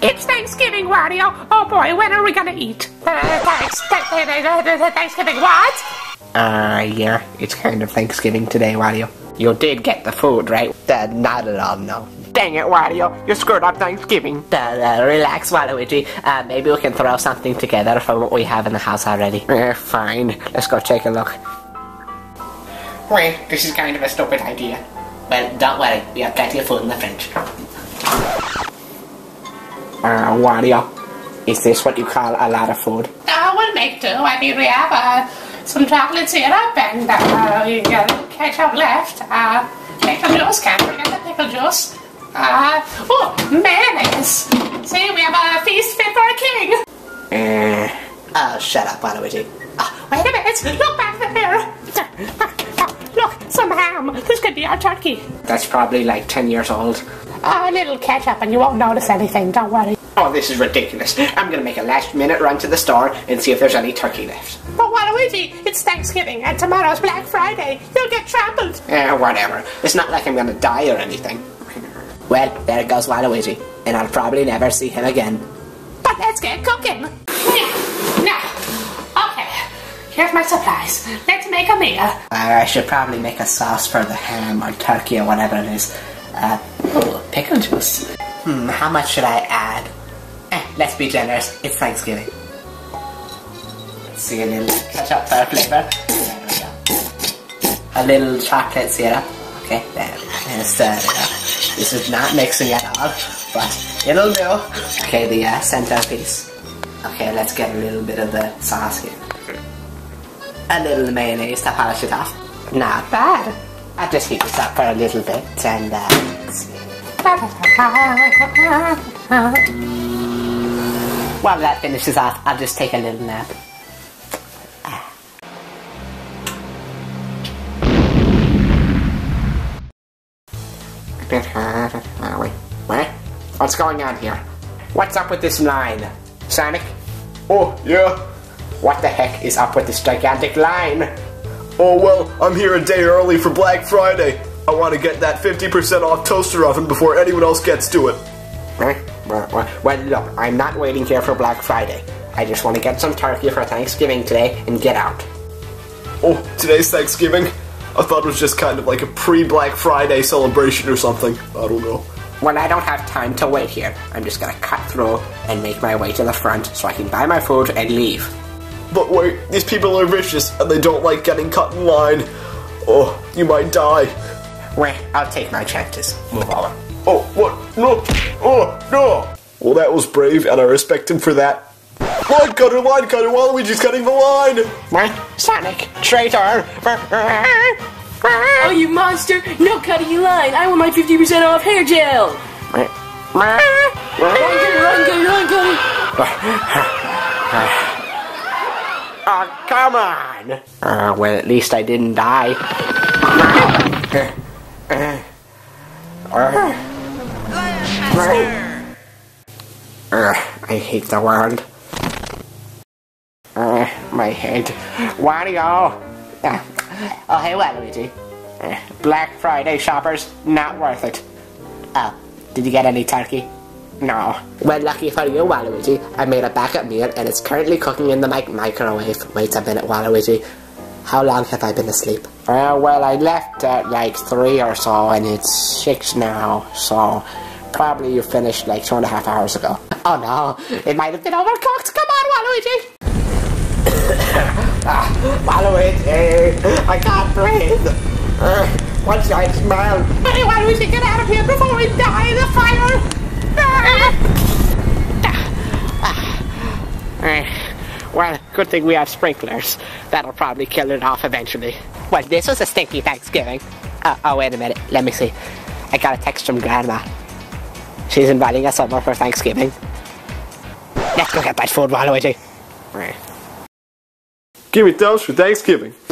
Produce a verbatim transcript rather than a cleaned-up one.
It's Thanksgiving, Wario! Oh boy, when are we gonna eat? Thanksgiving, what? Uh, yeah, it's kind of Thanksgiving today, Wario. You did get the food, right? Uh, not at all, no. Dang it, Wario, you screwed up Thanksgiving. Uh, uh, relax, Waluigi. Uh, maybe we can throw something together from what we have in the house already. Uh, fine, let's go take a look. Wait, this is kind of a stupid idea. Well, don't worry, we have plenty of food in the fridge. Uh, Wario, is this what you call a lot of food? Uh, we'll make do. I mean, we have, uh, some chocolate syrup and, uh, we got ketchup left, uh, pickle juice, can't forget the pickle juice, uh, oh, mayonnaise! See, we have a feast fit for a king! Uh, oh, shut up, Waluigi. Oh, wait a minute, look back there! Look, some ham! This could be our turkey. That's probably like ten years old. A little ketchup and you won't notice anything, don't worry. Oh, this is ridiculous. I'm gonna make a last minute run to the store and see if there's any turkey left. But Waluigi, it's Thanksgiving and tomorrow's Black Friday. You'll get trampled. Eh, whatever. It's not like I'm gonna die or anything. Well, there goes Waluigi. And I'll probably never see him again. But let's get cooking! Now, here's my supplies. Let's make a meal. Uh, I should probably make a sauce for the ham or turkey or whatever it is. Uh, ooh, pickle juice. Hmm, how much should I add? Eh, let's be generous. It's Thanksgiving. Let's see, a little ketchup for flavor. There we go. A little chocolate syrup. Okay, there. And stir it up. This is not mixing at all, but it'll do. Okay, the uh, centerpiece. Okay, let's get a little bit of the sauce here. A little mayonnaise to polish it off. Not bad. I'll just heat this up for a little bit and uh, let's see. While that finishes off, I'll just take a little nap. Ah. Wait, what? What's going on here? What's up with this line? Sonic? Oh, yeah. What the heck is up with this gigantic line? Oh well, I'm here a day early for Black Friday. I want to get that fifty percent off toaster oven before anyone else gets to it. Well, look, I'm not waiting here for Black Friday. I just want to get some turkey for Thanksgiving today and get out. Oh, today's Thanksgiving? I thought it was just kind of like a pre-Black Friday celebration or something. I don't know. Well, I don't have time to wait here. I'm just gonna cut through and make my way to the front so I can buy my food and leave. But wait, these people are vicious, and they don't like getting cut in line. Oh, you might die. Wait, I'll take my chances. Move on. Oh, what? No! Oh, no! Well, that was brave, and I respect him for that. Line cutter, line cutter, Waluigi's cutting the line! What? Sonic, traitor! Oh, you monster! No cutting your line! I want my fifty percent off hair gel! Line cutter, line cutter, line cutter! Oh, come on! Uh, well, at least I didn't die. uh, I hate the world. Uh, my head. Wario! Uh, oh, hey, Waluigi. Uh, Black Friday shoppers, not worth it. Oh, did you get any turkey? No. Well, lucky for you, Waluigi, I made a backup meal and it's currently cooking in the mic microwave. Wait a minute, Waluigi. How long have I been asleep? Uh, well, I left at like three or so and it's six now, so probably you finished like two and a half hours ago. Oh no, it might have been overcooked. Come on, Waluigi! ah, Waluigi, I can't breathe. Uh, what's that smell? Hey, Waluigi, get out of here before we die in the fire! Well, good thing we have sprinklers. That'll probably kill it off eventually. Well, this was a stinky Thanksgiving. Uh, oh, wait a minute. Let me see. I got a text from Grandma. She's inviting us over for Thanksgiving. Let's go get that food, Waluigi. Give me those for Thanksgiving.